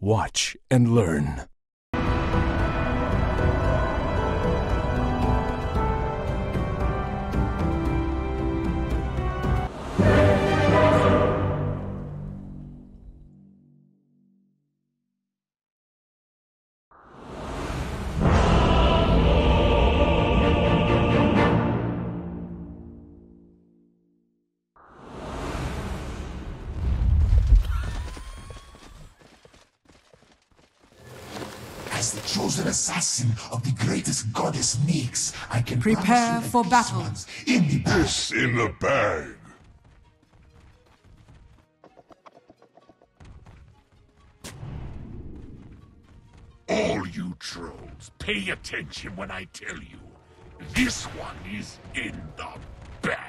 Watch and learn. As the chosen assassin of the greatest goddess Nyx, I can prepare for battle. This in the bag. All you trolls, pay attention when I tell you. This one is in the bag.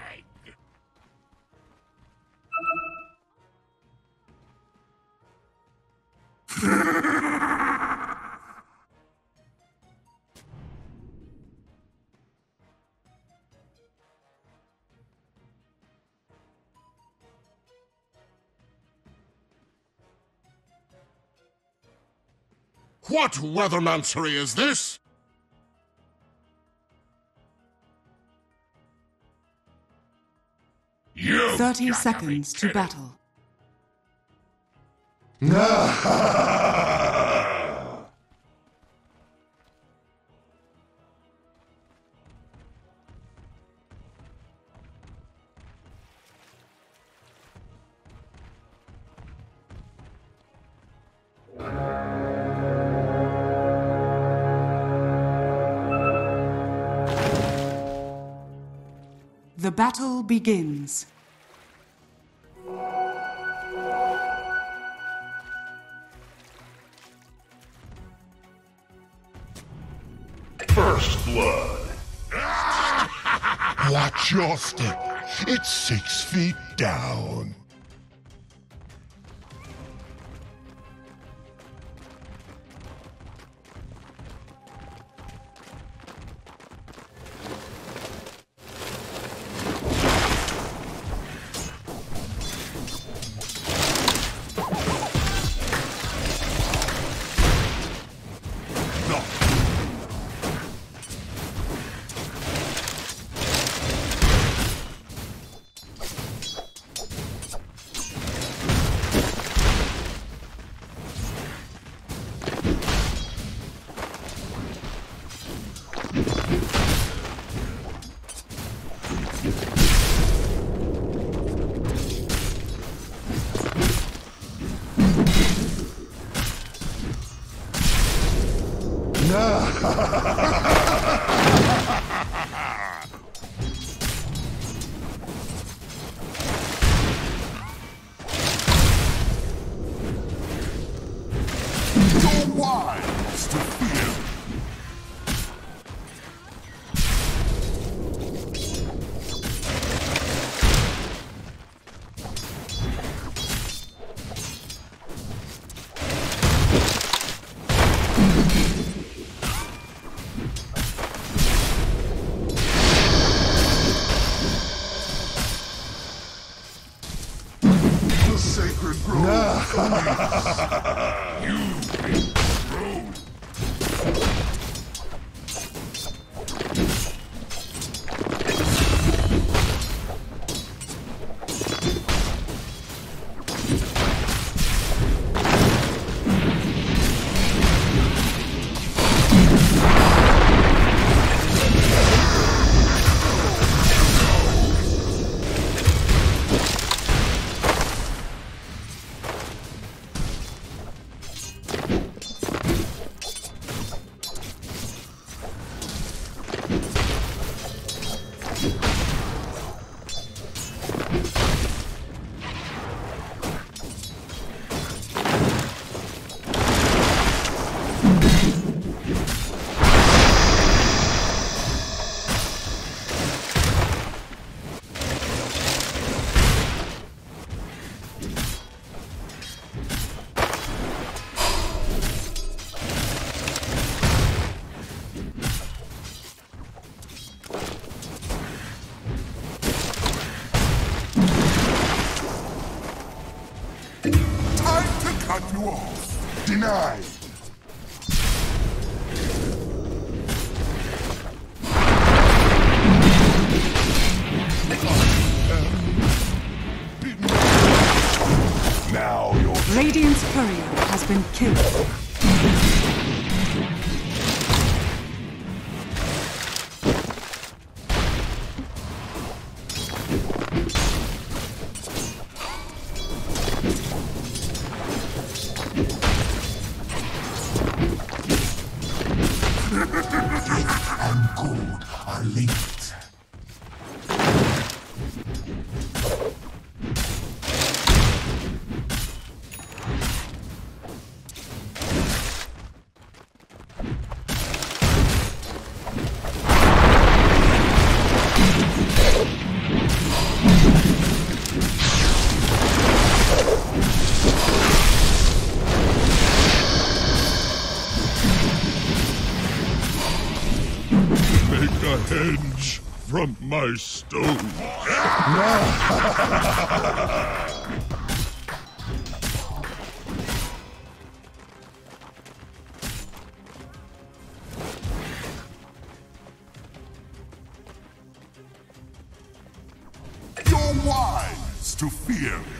What weathermancery is this? You 30 seconds to battle. The battle begins. First blood. Watch your step. It's 6 feet down. Cut you off. denied! Now your Radiant's courier has been killed. Henge from my stone. You're wise to fear me.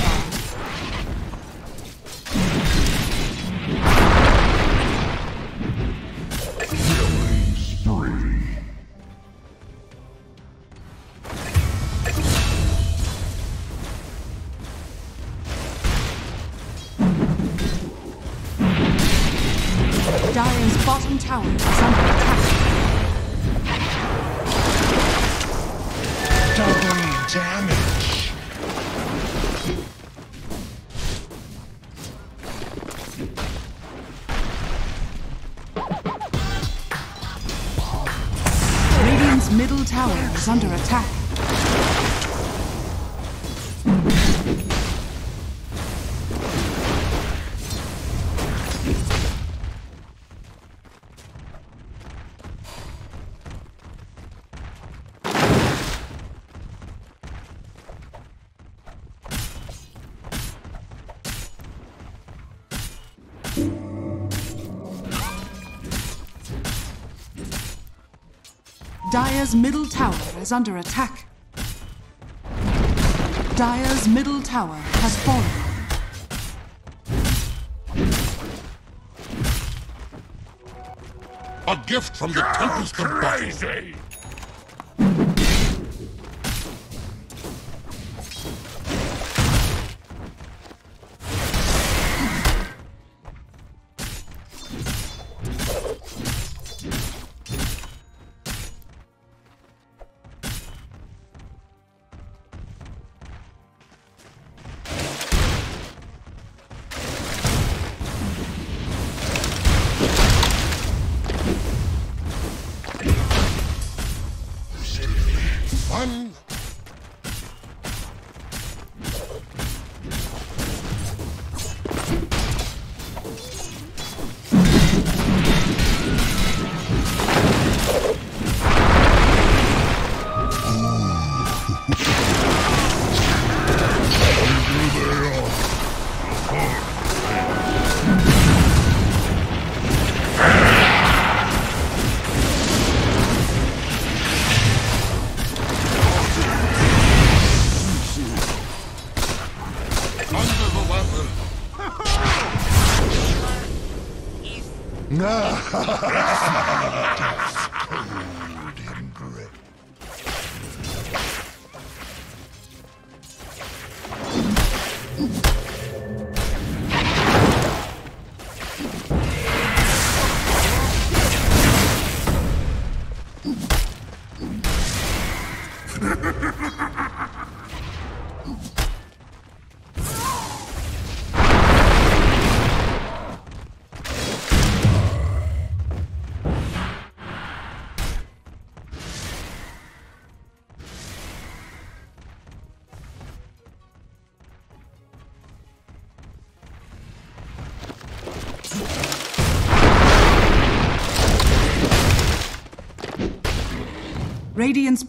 Dire's bottom tower is under attack. Doubling damage. Radiant's middle tower is under attack. Dire's middle tower is under attack. Dire's middle tower has fallen. A gift from the Tempest of Battle. Radiant's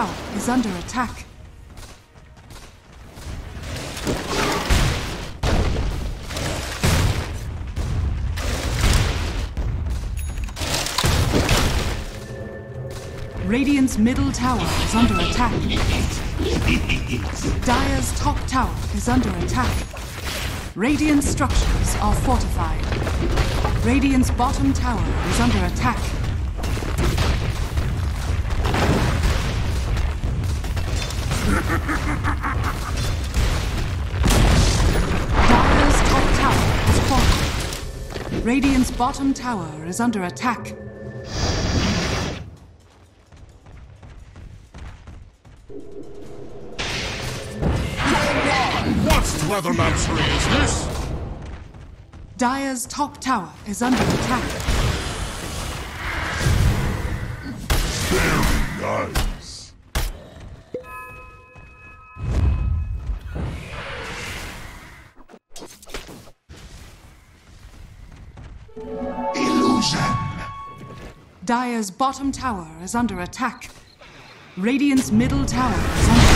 tower is under attack. Radiant's middle tower is under attack. Dire's top tower is under attack. Radiant's structures are fortified. Radiant's bottom tower is under attack. Dire's top tower has fallen. Radiant's bottom tower is under attack. Leathermancery is this? Dire's top tower is under attack. Very nice. Illusion. Dire's bottom tower is under attack. Radiant's middle tower is under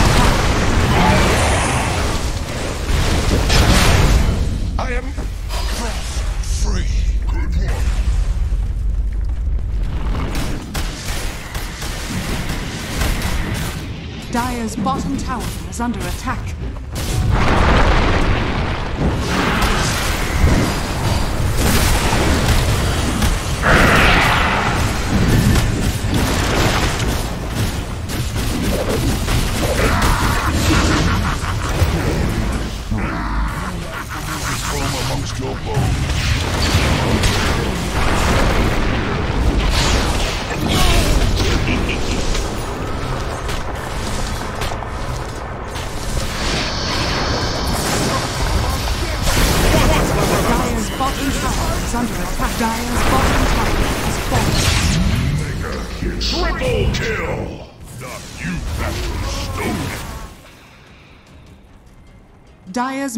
attack. I am free. Good work. Dire's bottom tower is under attack. Dire's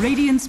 Radiant's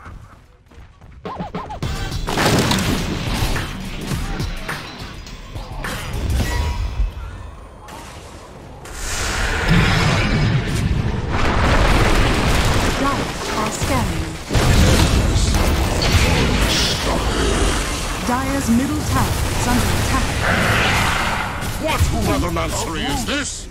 Dire are scanning. Dire's middle tower is under attack. What leathermancery is this?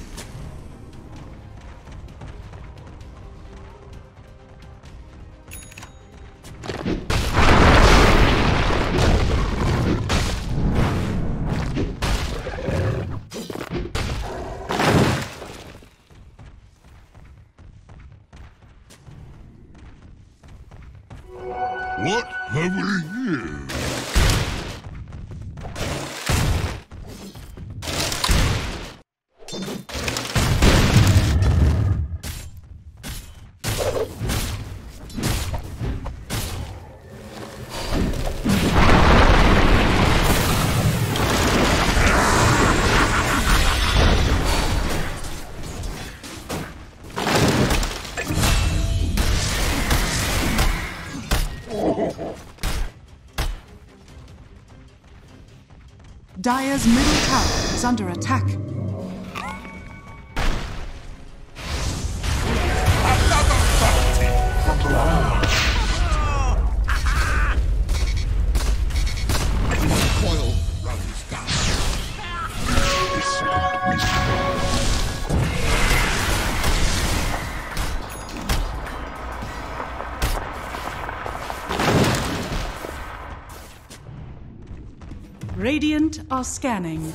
What have we here? Dire's middle tower is under attack. Radiant are scanning.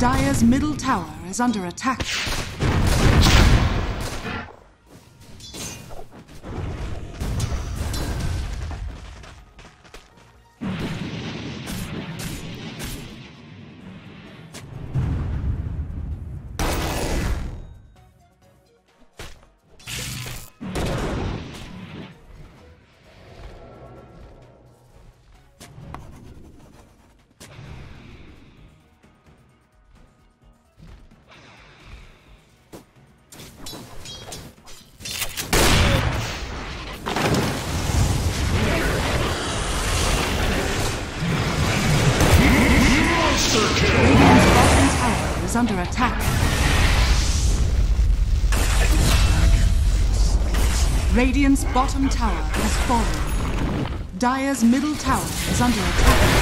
Dire's middle tower is under attack. Under attack. Radiant's bottom tower has fallen. Dire's middle tower is under attack.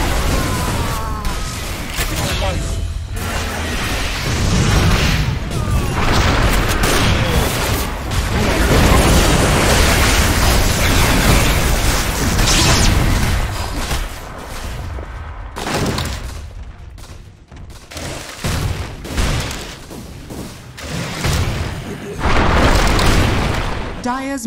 Dire's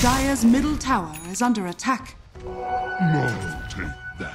Dire's middle tower is under attack. No, take that.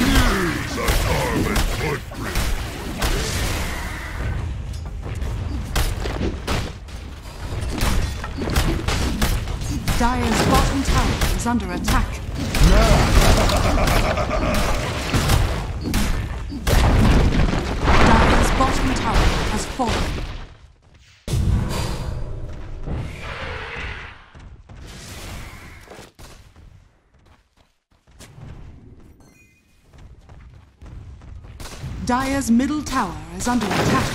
Here's a carbon footprint. Dire's bottom tower is under attack. Dire's bottom tower has fallen. Dire's middle tower is under attack.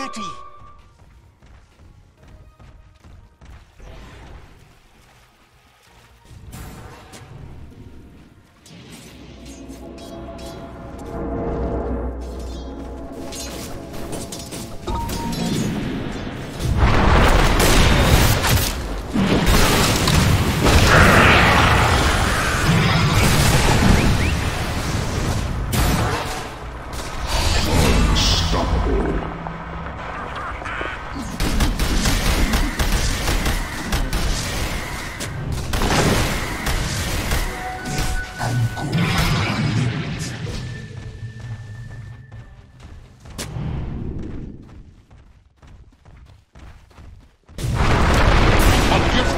reality. Dire's middle tower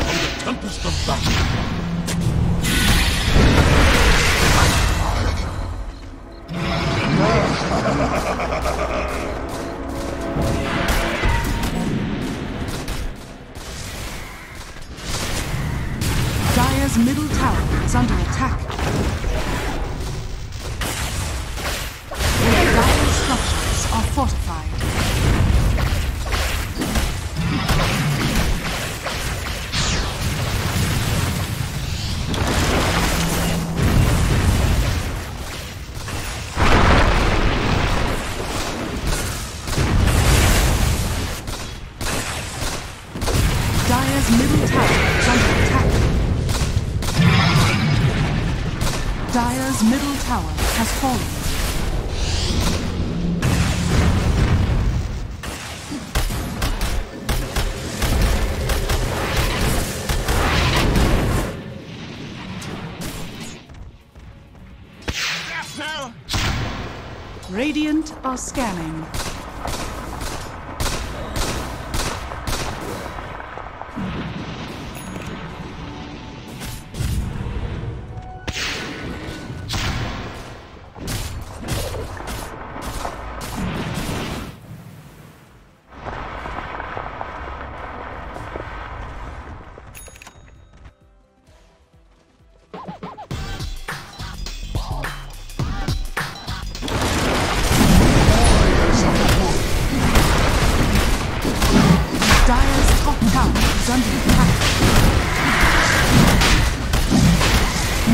is under attack. Dire's structures are fortified. Dire's middle tower is under attack. Dire's middle tower has fallen. Radiant are scanning.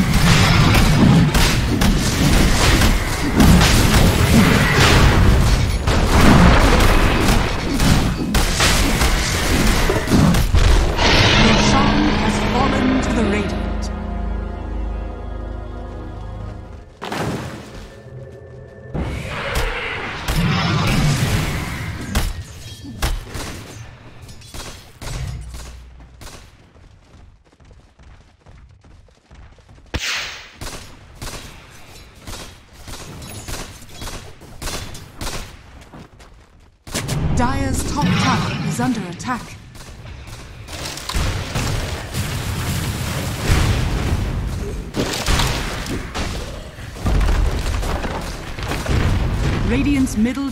Dire's top tower is under attack. Radiant's middle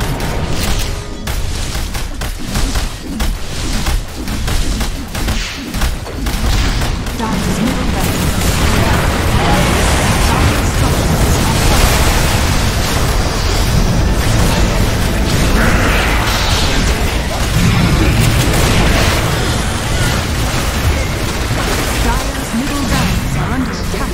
Dire's middle barracks. Dire's structures are falling. Dire's middle barracks are under attack.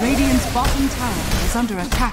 Radiant's bottom tower is under attack.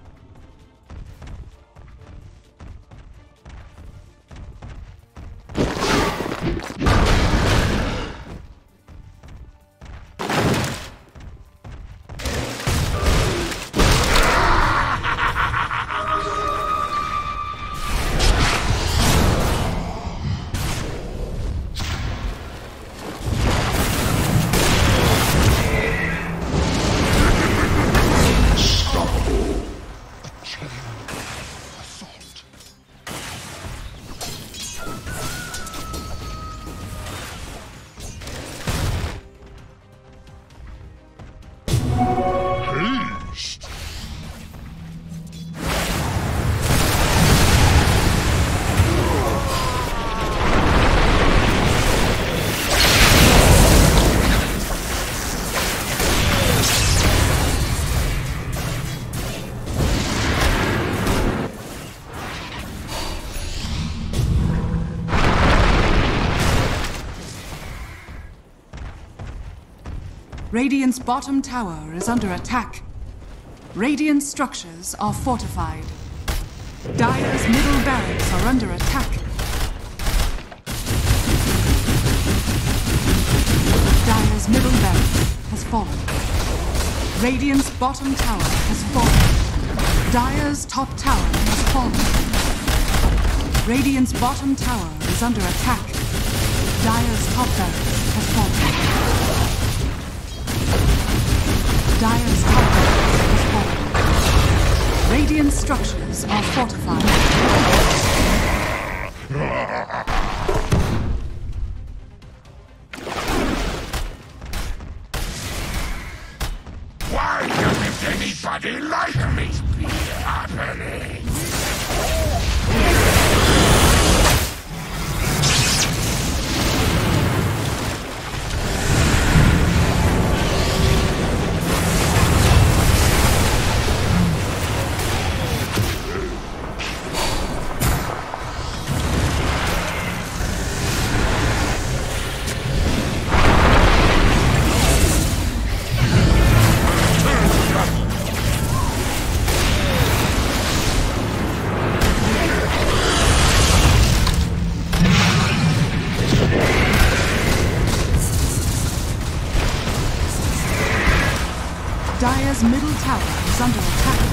Radiant's bottom tower is under attack. Radiant structures are fortified. Dire's middle barracks are under attack. Dire's middle barracks has fallen. Radiant's bottom tower has fallen. Dire's top tower has fallen. Radiant's bottom tower is under attack. Dire's top barracks has fallen. Dire's top barracks has fallen. Radiant structures are fortified. Why doesn't anybody like me? It's happening. Dire's middle tower is under attack.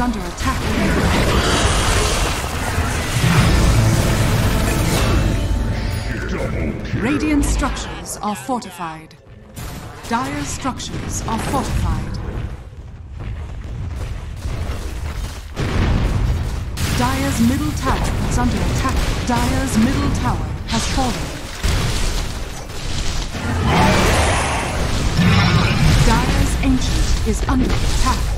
Under attack. Radiant structures are fortified. Dire's structures are fortified. Dire's middle tower is under attack. Dire's middle tower has fallen. Dire's Ancient is under attack.